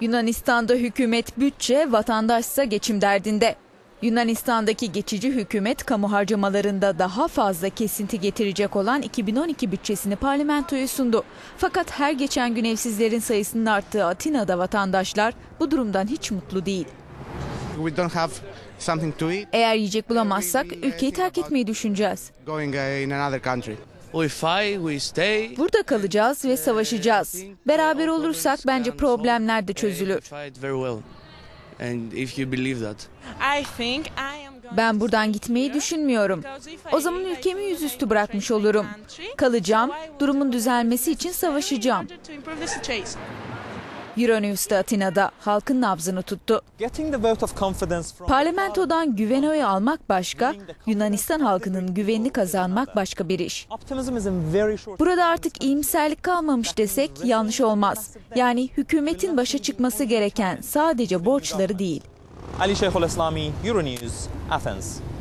Yunanistan'da hükümet bütçe, vatandaşsa geçim derdinde. Yunanistan'daki geçici hükümet kamu harcamalarında daha fazla kesinti getirecek olan 2012 bütçesini parlamentoya sundu. Fakat her geçen gün evsizlerin sayısının arttığı Atina'da vatandaşlar bu durumdan hiç mutlu değil. Eğer yiyecek bulamazsak ülkeyi terk etmeyi düşüneceğiz. Burada kalacağız ve savaşacağız. Beraber olursak bence problemler de çözülür. Ben buradan gitmeyi düşünmüyorum. O zaman ülkemi yüzüstü bırakmış olurum. Kalacağım, durumun düzelmesi için savaşacağım. Euronews'ta Atina'da halkın nabzını tuttu. Parlamentodan güven oyu almak başka, Yunanistan halkının güvenini kazanmak başka bir iş. Burada artık iyimserlik kalmamış desek yanlış olmaz. Yani hükümetin başa çıkması gereken sadece borçları değil. Ali Şeyhü'l-İslami, Euronews, Athens.